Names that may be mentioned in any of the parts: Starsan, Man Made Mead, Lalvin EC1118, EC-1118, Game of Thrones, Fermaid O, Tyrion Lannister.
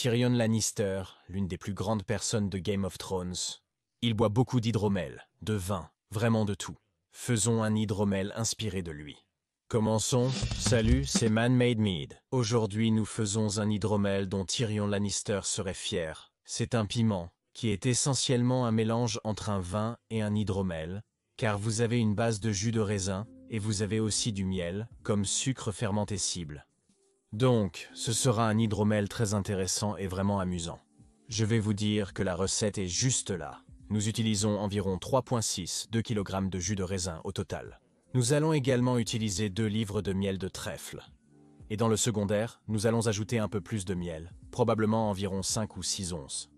Tyrion Lannister, l'une des plus grandes personnes de Game of Thrones. Il boit beaucoup d'hydromel, de vin, vraiment de tout. Faisons un hydromel inspiré de lui. Commençons. Salut, c'est Man Made Mead. Aujourd'hui, nous faisons un hydromel dont Tyrion Lannister serait fier. C'est un piment, qui est essentiellement un mélange entre un vin et un hydromel, car vous avez une base de jus de raisin, et vous avez aussi du miel, comme sucre fermenté cible. Donc, ce sera un hydromel très intéressant et vraiment amusant. Je vais vous dire que la recette est juste là. Nous utilisons environ 3,6-2 kg de jus de raisin au total. Nous allons également utiliser 2 livres de miel de trèfle. Et dans le secondaire, nous allons ajouter un peu plus de miel, probablement environ 5 ou 6 onces.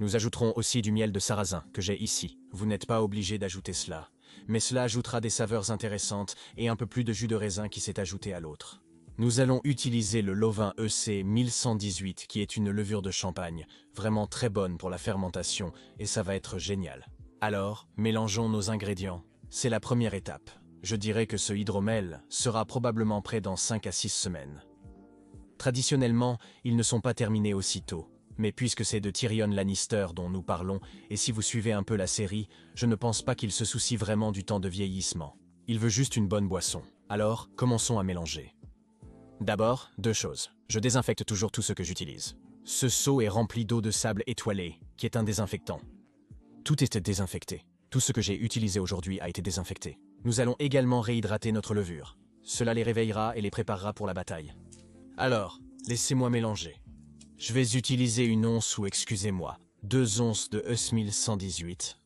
Nous ajouterons aussi du miel de sarrasin, que j'ai ici. Vous n'êtes pas obligé d'ajouter cela, mais cela ajoutera des saveurs intéressantes et un peu plus de jus de raisin qui s'est ajouté à l'autre. Nous allons utiliser le Lalvin EC1118 qui est une levure de champagne, vraiment très bonne pour la fermentation et ça va être génial. Alors, mélangeons nos ingrédients. C'est la première étape. Je dirais que ce hydromel sera probablement prêt dans 5 à 6 semaines. Traditionnellement, ils ne sont pas terminés aussitôt, mais puisque c'est de Tyrion Lannister dont nous parlons, et si vous suivez un peu la série, je ne pense pas qu'il se soucie vraiment du temps de vieillissement. Il veut juste une bonne boisson. Alors, commençons à mélanger. D'abord, 2 choses. Je désinfecte toujours tout ce que j'utilise. Ce seau est rempli d'eau de sable étoilée, qui est un désinfectant. Tout était désinfecté. Tout ce que j'ai utilisé aujourd'hui a été désinfecté. Nous allons également réhydrater notre levure. Cela les réveillera et les préparera pour la bataille. Alors, laissez-moi mélanger. Je vais utiliser une once ou, excusez-moi, 2 onces de EC1118.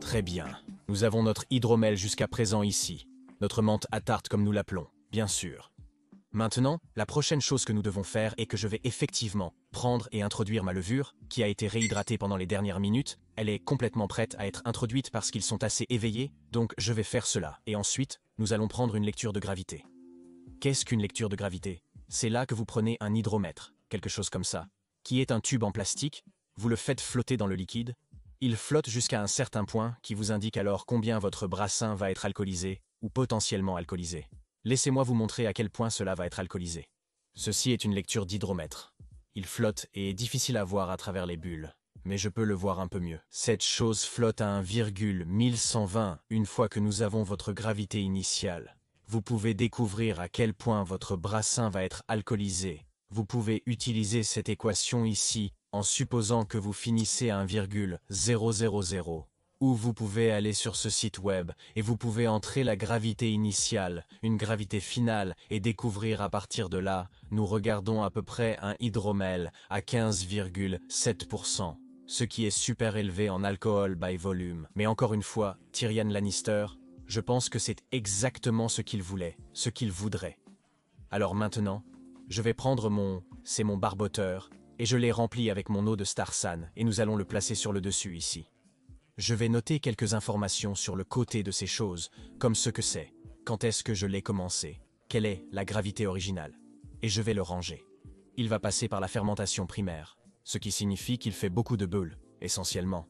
Très bien. Nous avons notre hydromel jusqu'à présent ici. Notre menthe à tarte comme nous l'appelons, bien sûr. Maintenant, la prochaine chose que nous devons faire est que je vais effectivement prendre et introduire ma levure, qui a été réhydratée pendant les dernières minutes. Elle est complètement prête à être introduite parce qu'ils sont assez éveillés, donc je vais faire cela. Et ensuite, nous allons prendre une lecture de gravité. Qu'est-ce qu'une lecture de gravité? C'est là que vous prenez un hydromètre, quelque chose comme ça, qui est un tube en plastique, vous le faites flotter dans le liquide. Il flotte jusqu'à un certain point qui vous indique alors combien votre brassin va être alcoolisé ou potentiellement alcoolisé. Laissez-moi vous montrer à quel point cela va être alcoolisé. Ceci est une lecture d'hydromètre. Il flotte et est difficile à voir à travers les bulles, mais je peux le voir un peu mieux. Cette chose flotte à 1,1120 une fois que nous avons votre gravité initiale. Vous pouvez découvrir à quel point votre brassin va être alcoolisé. Vous pouvez utiliser cette équation ici, en supposant que vous finissez à 1,000, ou vous pouvez aller sur ce site web et vous pouvez entrer la gravité initiale, une gravité finale et découvrir à partir de là, nous regardons à peu près un hydromel à 15,7%, ce qui est super élevé en alcool by volume. Mais encore une fois, Tyrion Lannister, je pense que c'est exactement ce qu'il voulait, ce qu'il voudrait. Alors maintenant, je vais prendre mon barboteur, et je l'ai rempli avec mon eau de Starsan, et nous allons le placer sur le dessus ici. Je vais noter quelques informations sur le côté de ces choses, comme ce que c'est, quand est-ce que je l'ai commencé, quelle est la gravité originale, et je vais le ranger. Il va passer par la fermentation primaire, ce qui signifie qu'il fait beaucoup de bulles, essentiellement.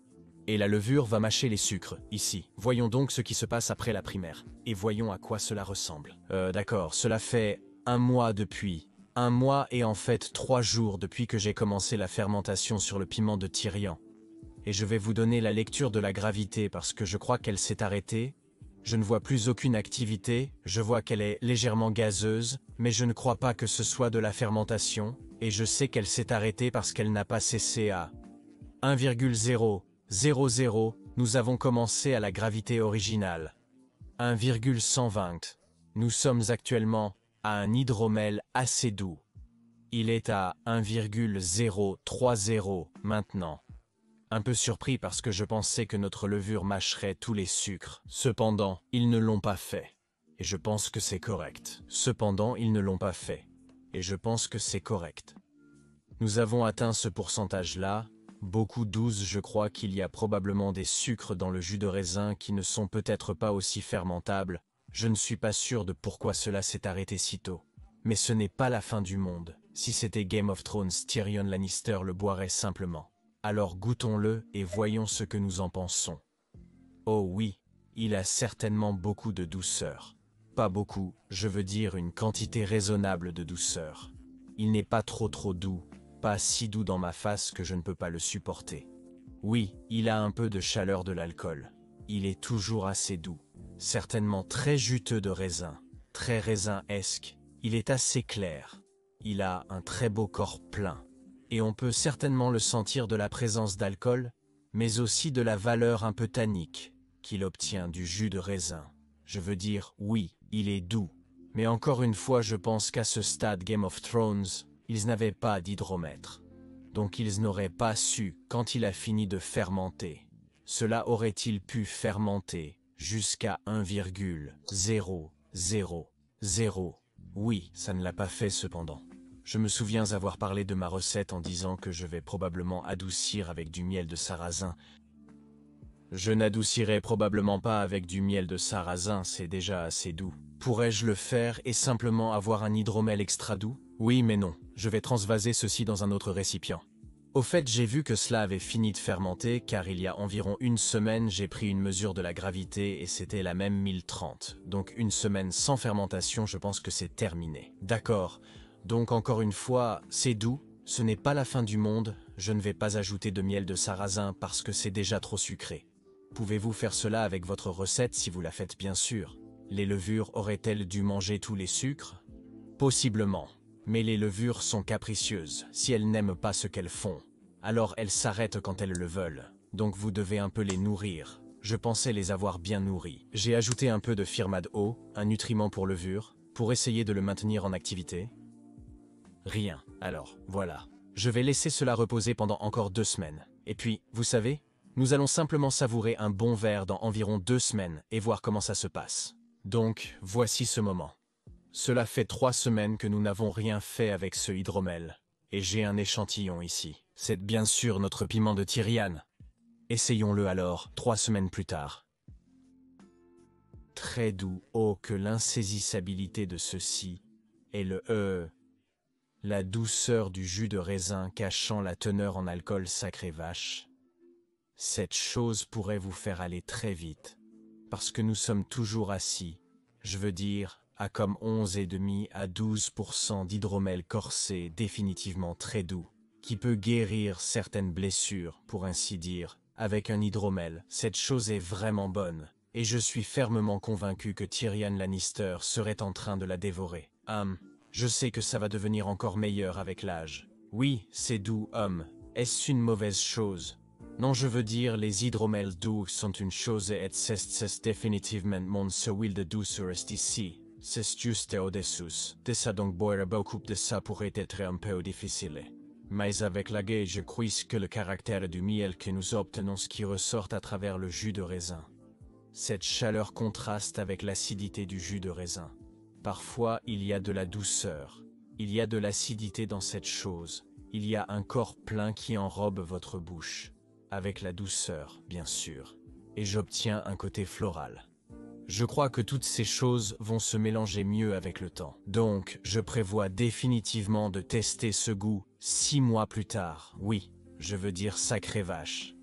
Et la levure va mâcher les sucres, ici. Voyons donc ce qui se passe après la primaire, et voyons à quoi cela ressemble. D'accord, cela fait un mois et en fait 3 jours depuis que j'ai commencé la fermentation sur le piment de Tyrion. Et je vais vous donner la lecture de la gravité parce que je crois qu'elle s'est arrêtée. Je ne vois plus aucune activité, je vois qu'elle est légèrement gazeuse, mais je ne crois pas que ce soit de la fermentation, et je sais qu'elle s'est arrêtée parce qu'elle n'a pas cessé à 1,000, nous avons commencé à la gravité originale. 1,120. Nous sommes actuellement à un hydromel assez doux. Il est à 1,030 maintenant. Un peu surpris parce que je pensais que notre levure mâcherait tous les sucres. Cependant, ils ne l'ont pas fait. Et je pense que c'est correct. Cependant, ils ne l'ont pas fait. Et je pense que c'est correct. Nous avons atteint ce pourcentage-là. Beaucoup 12, je crois qu'il y a probablement des sucres dans le jus de raisin qui ne sont peut-être pas aussi fermentables. Je ne suis pas sûr de pourquoi cela s'est arrêté si tôt. Mais ce n'est pas la fin du monde. Si c'était Game of Thrones, Tyrion Lannister le boirait simplement. Alors goûtons-le et voyons ce que nous en pensons. Oh oui, il a certainement beaucoup de douceur. Pas beaucoup, je veux dire une quantité raisonnable de douceur. Il n'est pas trop doux, pas si doux dans ma face que je ne peux pas le supporter. Oui, il a un peu de chaleur de l'alcool. Il est toujours assez doux, certainement très juteux de raisin, très raisin-esque. Il est assez clair. Il a un très beau corps plein. Et on peut certainement le sentir de la présence d'alcool, mais aussi de la valeur un peu tannique qu'il obtient du jus de raisin. Je veux dire, oui, il est doux. Mais encore une fois, je pense qu'à ce stade Game of Thrones, ils n'avaient pas d'hydromètre. Donc ils n'auraient pas su quand il a fini de fermenter. Cela aurait-il pu fermenter jusqu'à 1,0000. Oui, ça ne l'a pas fait cependant. Je me souviens avoir parlé de ma recette en disant que je vais probablement adoucir avec du miel de sarrasin. Je n'adoucirai probablement pas avec du miel de sarrasin, c'est déjà assez doux. Pourrais-je le faire et simplement avoir un hydromel extra doux? Oui, mais non, je vais transvaser ceci dans un autre récipient. Au fait, j'ai vu que cela avait fini de fermenter car il y a environ une semaine, j'ai pris une mesure de la gravité et c'était la même 1030. Donc une semaine sans fermentation, je pense que c'est terminé. D'accord. Donc encore une fois, c'est doux, ce n'est pas la fin du monde, je ne vais pas ajouter de miel de sarrasin parce que c'est déjà trop sucré. Pouvez-vous faire cela avec votre recette si vous la faites bien sûr? Les levures auraient-elles dû manger tous les sucres? Possiblement. Mais les levures sont capricieuses, si elles n'aiment pas ce qu'elles font, alors elles s'arrêtent quand elles le veulent, donc vous devez un peu les nourrir. Je pensais les avoir bien nourris. J'ai ajouté un peu de Fermaid O, un nutriment pour levure, pour essayer de le maintenir en activité. Rien. Alors, voilà. Je vais laisser cela reposer pendant encore 2 semaines. Et puis, vous savez, nous allons simplement savourer un bon verre dans environ 2 semaines et voir comment ça se passe. Donc, voici ce moment. Cela fait 3 semaines que nous n'avons rien fait avec ce hydromel. Et j'ai un échantillon ici. C'est bien sûr notre piment de Tyrion. Essayons-le alors, 3 semaines plus tard. Très doux. Oh, que l'insaisissabilité de ceci et le la douceur du jus de raisin cachant la teneur en alcool, sacrée vache. Cette chose pourrait vous faire aller très vite, parce que nous sommes toujours assis, je veux dire, à comme 11,5 à 12% d'hydromel corsé définitivement très doux, qui peut guérir certaines blessures, pour ainsi dire, avec un hydromel. Cette chose est vraiment bonne, et je suis fermement convaincu que Tyrion Lannister serait en train de la dévorer. Je sais que ça va devenir encore meilleur avec l'âge. Oui, c'est doux, homme. Est-ce une mauvaise chose? Non, je veux dire, les hydromels doux sont une chose et c'est définitivement mon seuil de douceur ici. C'est juste au-dessous. De ça donc boire beaucoup de ça pourrait être un peu difficile. Mais avec la gueule, je crois que le caractère du miel que nous obtenons ce qui ressort à travers le jus de raisin. Cette chaleur contraste avec l'acidité du jus de raisin. Parfois, il y a de la douceur, il y a de l'acidité dans cette chose, il y a un corps plein qui enrobe votre bouche, avec la douceur, bien sûr, et j'obtiens un côté floral. Je crois que toutes ces choses vont se mélanger mieux avec le temps. Donc, je prévois définitivement de tester ce goût 6 mois plus tard. Oui, je veux dire sacrée vache.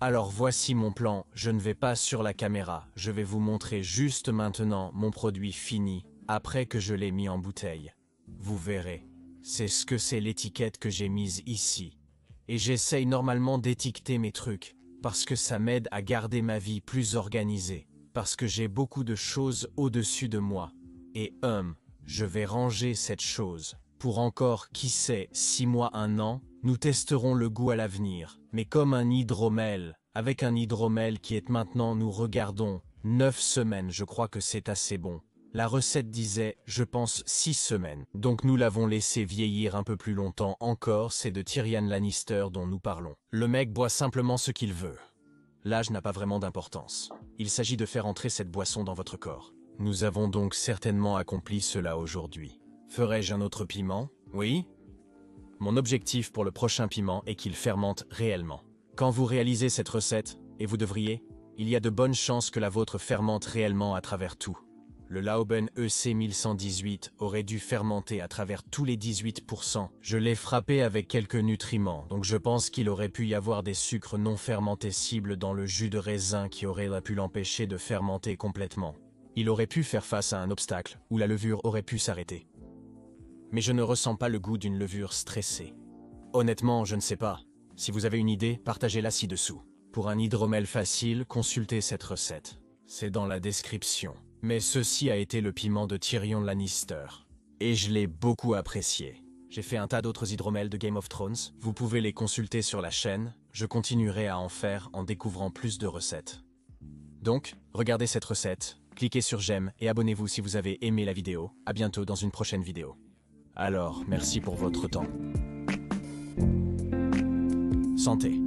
Alors voici mon plan, je ne vais pas sur la caméra, je vais vous montrer juste maintenant mon produit fini. Après que je l'ai mis en bouteille, vous verrez. C'est ce que c'est l'étiquette que j'ai mise ici. Et j'essaye normalement d'étiqueter mes trucs, parce que ça m'aide à garder ma vie plus organisée. Parce que j'ai beaucoup de choses au-dessus de moi. Et je vais ranger cette chose. Pour encore, qui sait, 6 mois, 1 an, nous testerons le goût à l'avenir. Mais comme un hydromel, avec un hydromel qui est maintenant, nous regardons, 9 semaines, je crois que c'est assez bon. La recette disait, je pense, 6 semaines. Donc nous l'avons laissé vieillir un peu plus longtemps encore, c'est de Tyrion Lannister dont nous parlons. Le mec boit simplement ce qu'il veut. L'âge n'a pas vraiment d'importance. Il s'agit de faire entrer cette boisson dans votre corps. Nous avons donc certainement accompli cela aujourd'hui. Ferai-je un autre piment? Oui. Mon objectif pour le prochain piment est qu'il fermente réellement. Quand vous réalisez cette recette, et vous devriez, il y a de bonnes chances que la vôtre fermente réellement à travers tout. le Lalvin EC1118 aurait dû fermenter à travers tous les 18%. Je l'ai frappé avec quelques nutriments, donc je pense qu'il aurait pu y avoir des sucres non fermentés cibles dans le jus de raisin qui aurait pu l'empêcher de fermenter complètement. Il aurait pu faire face à un obstacle où la levure aurait pu s'arrêter. Mais je ne ressens pas le goût d'une levure stressée. Honnêtement, je ne sais pas. Si vous avez une idée, partagez-la ci-dessous. Pour un hydromel facile, consultez cette recette. C'est dans la description. Mais ceci a été le piment de Tyrion Lannister. Et je l'ai beaucoup apprécié. J'ai fait un tas d'autres hydromels de Game of Thrones. Vous pouvez les consulter sur la chaîne. Je continuerai à en faire en découvrant plus de recettes. Donc, regardez cette recette, cliquez sur j'aime et abonnez-vous si vous avez aimé la vidéo. À bientôt dans une prochaine vidéo. Alors, merci pour votre temps. Santé.